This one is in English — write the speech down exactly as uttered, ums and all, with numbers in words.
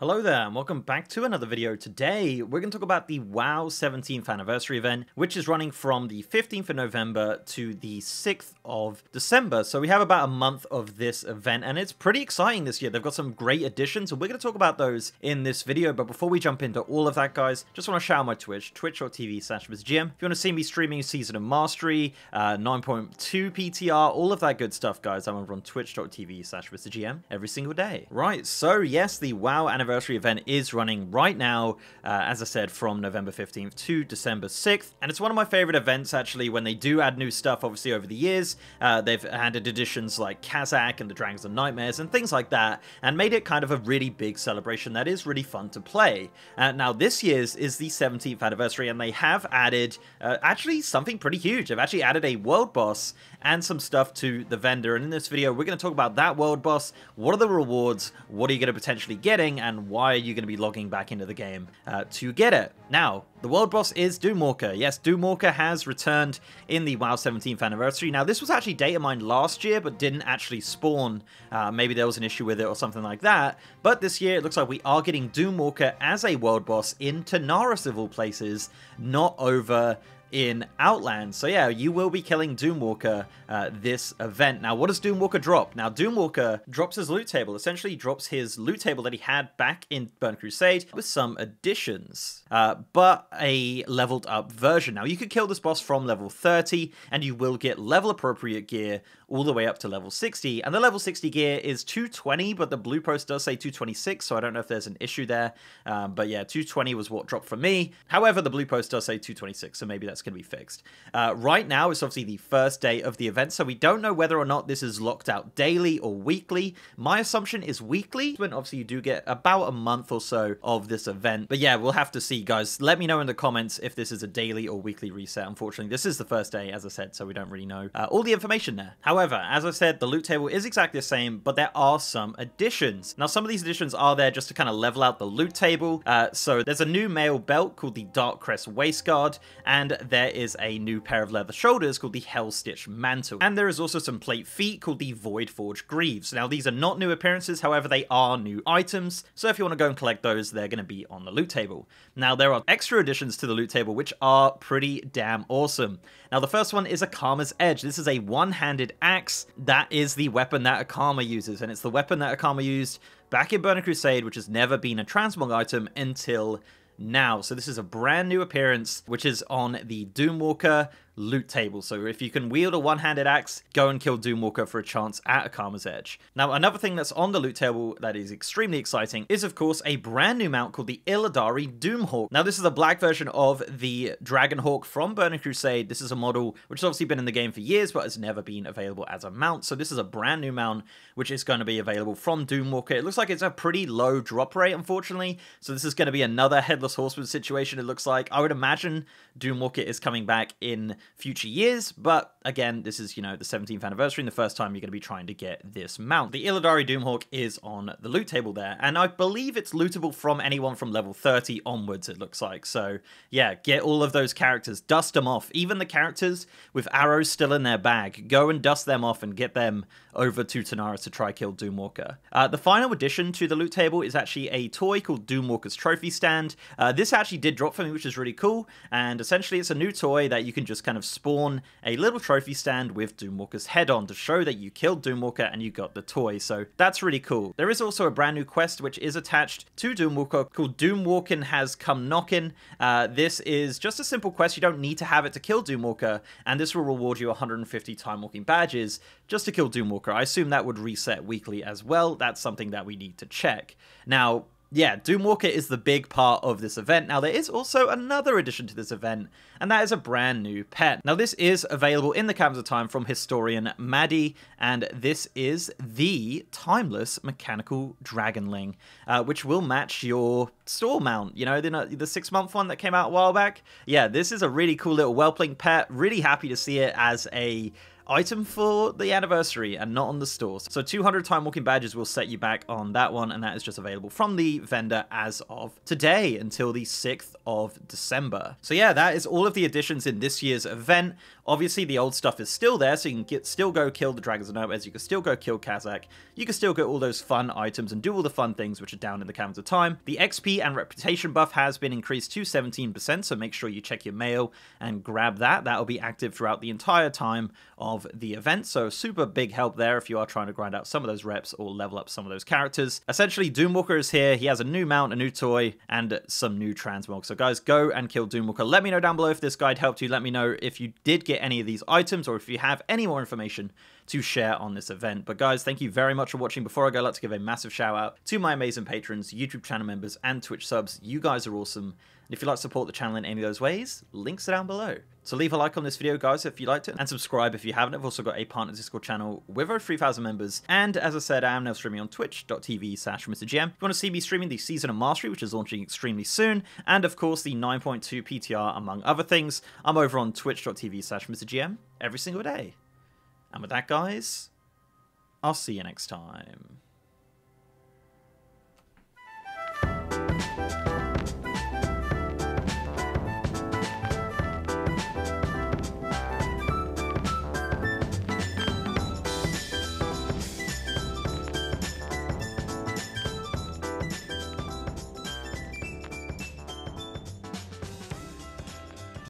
Hello there and welcome back to another video. Today we're going to talk about the WoW seventeenth anniversary event, which is running from the fifteenth of November to the sixth of December. So we have about a month of this event and it's pretty exciting this year. They've got some great additions and we're going to talk about those in this video. But before we jump into all of that, guys, just want to shout out my Twitch, twitch dot T V slash Mister G M. If you want to see me streaming Season of Mastery, uh, nine point two P T R, all of that good stuff, guys, I'm over on twitch dot T V slash Mister G M every single day. Right, so yes, the WoW anniversary anniversary event is running right now, uh, as I said, from November fifteenth to December sixth, and it's one of my favorite events actually. When they do add new stuff, obviously over the years, uh, they've added additions like Kazakh and the Dragons of Nightmares and things like that, and made it kind of a really big celebration that is really fun to play. Uh, now this year's is the seventeenth anniversary, and they have added uh, actually something pretty huge. They've actually added a world boss and some stuff to the vendor, and in this video we're going to talk about that world boss, what are the rewards, what are you going to potentially getting, and why are you going to be logging back into the game uh, to get it. Now, the world boss is Doomwalker. Yes, Doomwalker has returned in the WoW seventeenth anniversary. Now, this was actually data mined last year, but didn't actually spawn. Uh, maybe there was an issue with it or something like that. But this year, it looks like we are getting Doomwalker as a world boss in Tanaris of all places, not over in Outland. So yeah, you will be killing Doomwalker uh, this event. Now, what does Doomwalker drop? Now, Doomwalker drops his loot table, essentially drops his loot table that he had back in Burning Crusade with some additions, uh, but a leveled up version. Now, you could kill this boss from level thirty and you will get level appropriate gear all the way up to level sixty, and the level sixty gear is two twenty, but the blue post does say two twenty-six, so I don't know if there's an issue there, um, but yeah, two twenty was what dropped for me. However, the blue post does say two twenty-six, so maybe that's going to be fixed. Uh, right now, it's obviously the first day of the event, so we don't know whether or not this is locked out daily or weekly. My assumption is weekly, when obviously you do get about a month or so of this event. But yeah, we'll have to see, guys. Let me know in the comments if this is a daily or weekly reset. Unfortunately, this is the first day, as I said, so we don't really know uh, all the information there. However, as I said, the loot table is exactly the same, but there are some additions. Now, some of these additions are there just to kind of level out the loot table. Uh, so there's a new mail belt called the Dark Crest Waistguard, and there is a new pair of leather shoulders called the Hellstitch Mantle. And there is also some plate feet called the Voidforge Greaves. Now, these are not new appearances, however, they are new items. So if you want to go and collect those, they're going to be on the loot table. Now, there are extra additions to the loot table, which are pretty damn awesome. Now, the first one is Akama's Edge. This is a one-handed axe. That is the weapon that Akama uses, and it's the weapon that Akama used back in Burning Crusade, which has never been a transmog item until now. So this is a brand new appearance, which is on the Doomwalker loot table. So if you can wield a one-handed axe, go and kill Doomwalker for a chance at Akama's Edge. Now, another thing that's on the loot table that is extremely exciting is, of course, a brand new mount called the Illidari Doomhawk. Now, this is a black version of the Dragonhawk from Burning Crusade. This is a model which has obviously been in the game for years, but has never been available as a mount. So this is a brand new mount, which is going to be available from Doomwalker. It looks like it's a pretty low drop rate, unfortunately. So this is going to be another Headless Horseman situation, it looks like. I would imagine Doomwalker is coming back in future years, but again, this is, you know, the seventeenth anniversary and the first time you're going to be trying to get this mount. The Illidari Doomhawk is on the loot table there, and I believe it's lootable from anyone from level thirty onwards, it looks like. So yeah, get all of those characters, dust them off, even the characters with arrows still in their bag, go and dust them off and get them over to Tanaris to try kill Doomwalker. Uh, the final addition to the loot table is actually a toy called Doomwalker's Trophy Stand. Uh, this actually did drop for me, which is really cool, and essentially it's a new toy that you can just kind of spawn a little trophy stand with Doomwalker's head on to show that you killed Doomwalker and you got the toy. So that's really cool. There is also a brand new quest which is attached to Doomwalker called Doomwalkin' Has Come Knockin'. Uh, this is just a simple quest. You don't need to have it to kill Doomwalker, and this will reward you one hundred fifty time walking badges just to kill Doomwalker. I assume that would reset weekly as well. That's something that we need to check. Now, yeah, Doomwalker is the big part of this event. Now, there is also another addition to this event, and that is a brand new pet. Now, this is available in the Caverns of Time from Historian Maddie, and this is the Timeless Mechanical Dragonling, uh, which will match your store mount. You know, the, the six-month one that came out a while back? Yeah, this is a really cool little whelpling pet. Really happy to see it as a item for the anniversary and not on the store. So two hundred time walking badges will set you back on that one, and that is just available from the vendor as of today until the sixth of December. So yeah, that is all of the additions in this year's event. Obviously the old stuff is still there, so you can get, still go kill the Dragons of Nobles, you can still go kill Kazakh, you can still get all those fun items and do all the fun things which are down in the Caverns of Time. The X P and reputation buff has been increased to seventeen percent, so make sure you check your mail and grab that. That'll be active throughout the entire time of the event, so super big help there if you are trying to grind out some of those reps or level up some of those characters. Essentially, Doomwalker is here. He has a new mount, a new toy, and some new transmog. So guys, go and kill Doomwalker. Let me know down below if this guide helped you. Let me know if you did get any of these items or if you have any more information to share on this event. But guys, thank you very much for watching. Before I go, I'd like to give a massive shout out to my amazing patrons, YouTube channel members, and Twitch subs. You guys are awesome. And if you'd like to support the channel in any of those ways, links are down below. So leave a like on this video, guys, if you liked it, and subscribe if you haven't. I've also got a partner Discord channel with over three thousand members. And as I said, I am now streaming on twitch dot t v slash Mister G M. If you want to see me streaming the Season of Mastery, which is launching extremely soon, and of course the nine point two P T R, among other things, I'm over on twitch dot t v slash Mister G M every single day. And with that, guys, I'll see you next time.